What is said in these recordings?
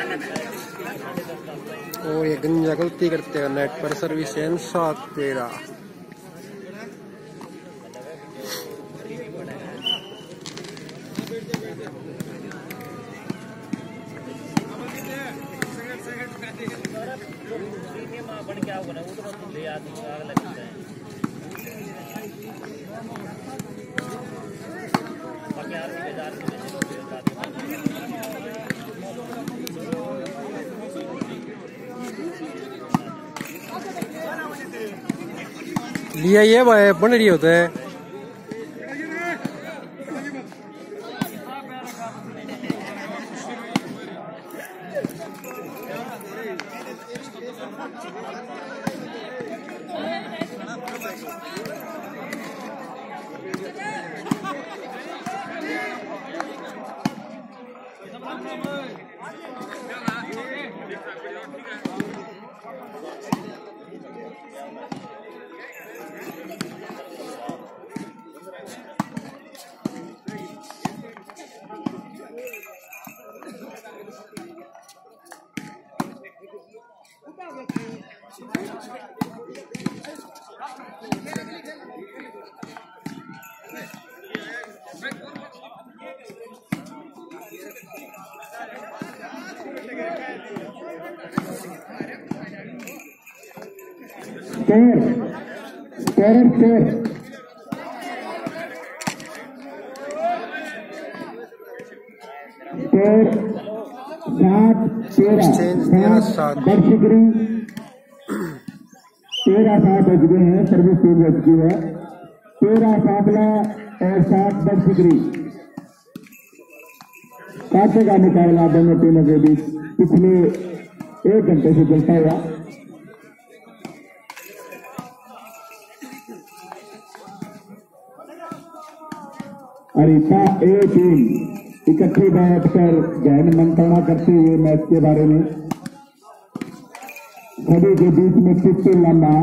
और ये गंजा गलती करते हैं नेट पर सर्विस है 7-13। लिया ये भाई बन रही होता है का मुकाबला दोनों टीमों के बीच पिछले 1 घंटे से चलता हुआ अरिता ए टीम इकट्ठी बैठकर गहन मंत्रणा करते हुए मैच के बारे में सभी के बीच में टिट्टू लामा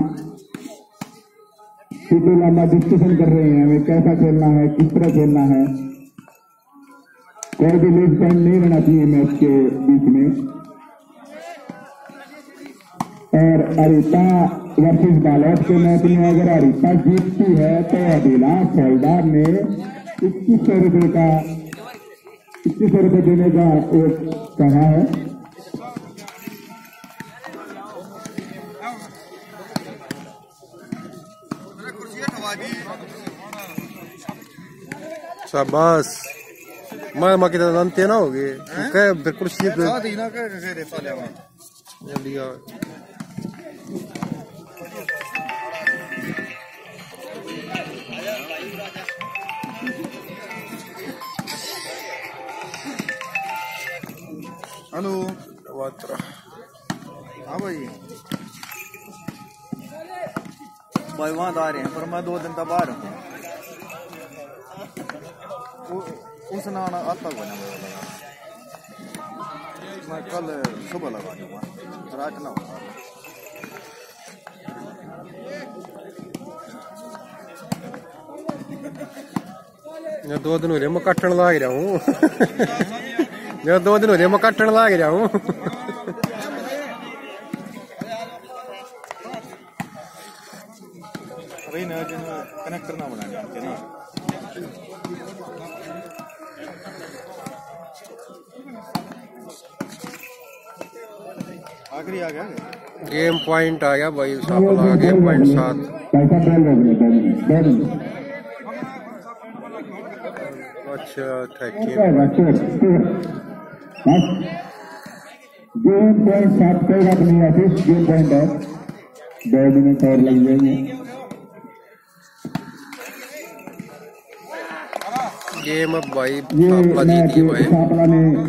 डिस्कशन कर रहे हैं हमें कैसा खेलना है, किस तरह खेलना है। कोई भी लीड पॉइंट नहीं रहना चाहिए मैच के बीच में। और अरिता वर्सेस बालोट के मैच में अगर अरिता जीतती है तो अभिलाष हलदार ने 2100 रुपये देने का एक कहा है। शाबाश मां की दान तेना हो गए बिल्कुल हेलो हाँ भाई वहां आ रहे हैं पर मैं 2 दिन तक बाहर हूँ। उसने आना आता हुआ मैं कल सुबह लगा दूंगा रात ना होगा। मैं 2 दिन हो रहे मैं काटन लाग रहा हूँ। मैं 2 दिन हो रहे मैं काटन लाग रहा हूँ। अभी ना कनेक्ट करना बनाने ना आ गया गेम पॉइंट आ गया भाई साहब लगा गेम पॉइंट 7। अच्छा थैंक यू गेम पॉइंट 7 कोई बात नहीं आती गेम पॉइंट है 2 मिनट और लग जाएंगे। गेम अब भाई सापला जीती भाई